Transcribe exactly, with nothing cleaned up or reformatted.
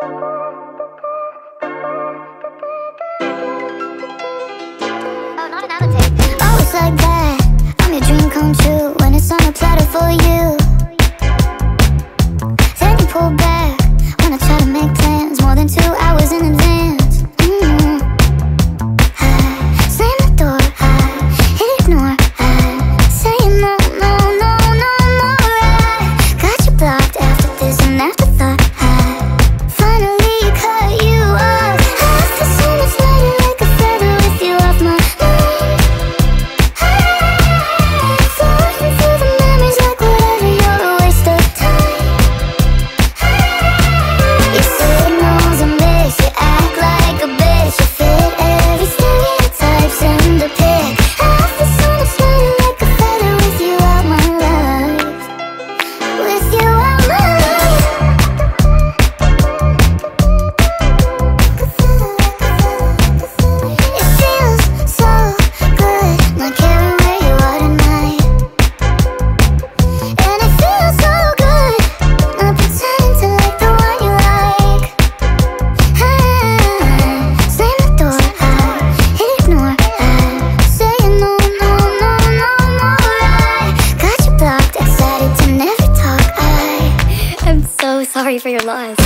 Oh, not another take. Oh, it's like that. I'm your dream come true. When it's on a platter for you, then you pull back when I try to make plans more than two hours in advance. Mm-hmm. I slam the door, I hit ignore, I say no, no, no, no more. I got you blocked after this and afterthought. Sorry for your loss.